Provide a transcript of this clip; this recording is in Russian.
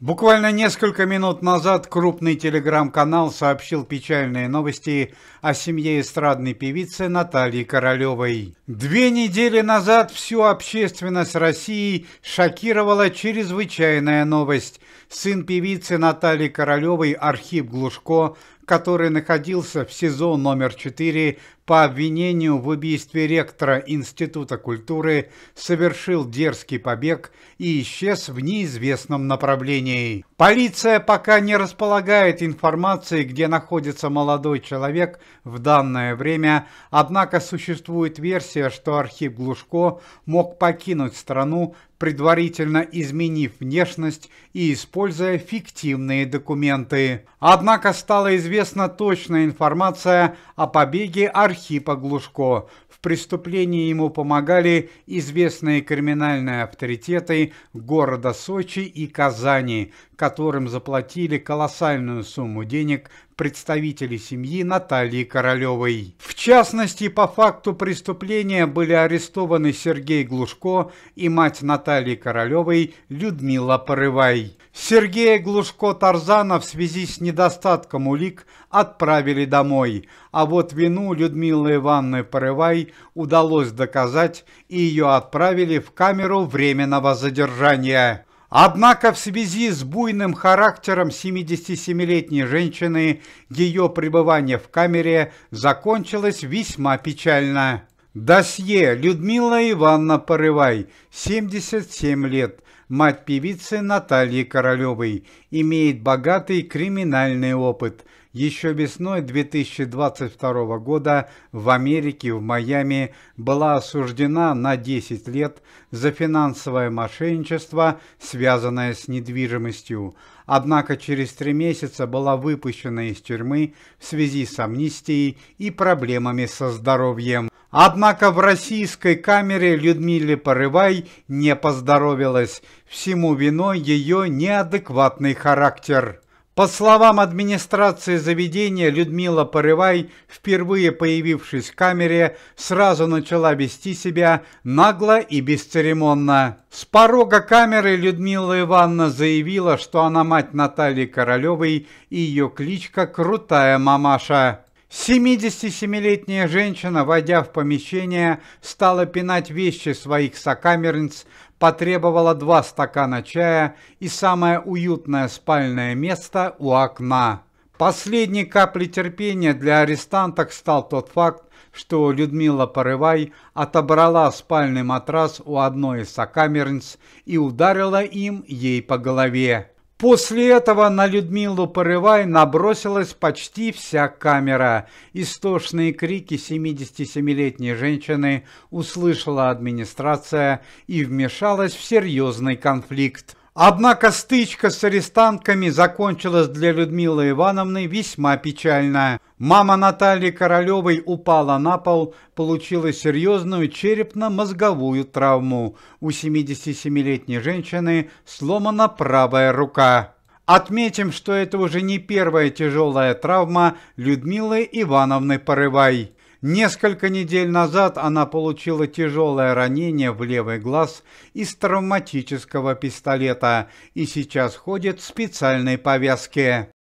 Буквально несколько минут назад крупный телеграм-канал сообщил печальные новости о семье эстрадной певицы Натальи Королевой. 2 недели назад всю общественность России шокировала чрезвычайная новость. Сын певицы Натальи Королевой Архип Глушко, который находился в СИЗО номер 4 по обвинению в убийстве ректора Института культуры, совершил дерзкий побег и исчез в неизвестном направлении. Полиция пока не располагает информацией, где находится молодой человек в данное время, однако существует версия, что Архип Глушко мог покинуть страну, предварительно изменив внешность и используя фиктивные документы. Однако стала известна точная информация о побеге Архипа Глушко. В преступлении ему помогали известные криминальные авторитеты города Сочи и Казани, которым заплатили колоссальную сумму денег представители семьи Натальи Королевой. В частности, по факту преступления были арестованы Сергей Глушко и мать Натальи Королевой Людмила Порывай. Сергея Глушко Тарзана в связи с недостатком улик отправили домой, а вот вину Людмилы Ивановны Порывай удалось доказать, и ее отправили в камеру временного задержания. Однако в связи с буйным характером 77-летней женщины ее пребывание в камере закончилось весьма печально. Досье. Людмила Ивановна Порывай, 77 лет, мать певицы Натальи Королевой, имеет богатый криминальный опыт. Еще весной 2022 года в Америке, в Майами, была осуждена на 10 лет за финансовое мошенничество, связанное с недвижимостью. Однако через 3 месяца была выпущена из тюрьмы в связи с амнистией и проблемами со здоровьем. Однако в российской камере Людмиле Порывай не поздоровилось. Всему виной ее неадекватный характер. По словам администрации заведения, Людмила Порывай, впервые появившись в камере, сразу начала вести себя нагло и бесцеремонно. С порога камеры Людмила Ивановна заявила, что она мать Натальи Королевой и ее кличка «Крутая мамаша». 77-летняя женщина, войдя в помещение, стала пинать вещи своих сокамерниц, потребовала 2 стакана чая и самое уютное спальное место у окна. Последней каплей терпения для арестанток стал тот факт, что Людмила Порывай отобрала спальный матрас у одной из сокамерниц и ударила им ей по голове. После этого на Людмилу Порывай набросилась почти вся камера. Истошные крики 77-летней женщины услышала администрация и вмешалась в серьезный конфликт. Однако стычка с арестантками закончилась для Людмилы Ивановны весьма печально. Мама Натальи Королевой упала на пол, получила серьезную черепно-мозговую травму. У 77-летней женщины сломана правая рука. Отметим, что это уже не первая тяжелая травма Людмилы Ивановны Порывай. Несколько недель назад она получила тяжелое ранение в левый глаз из травматического пистолета и сейчас ходит в специальной повязке.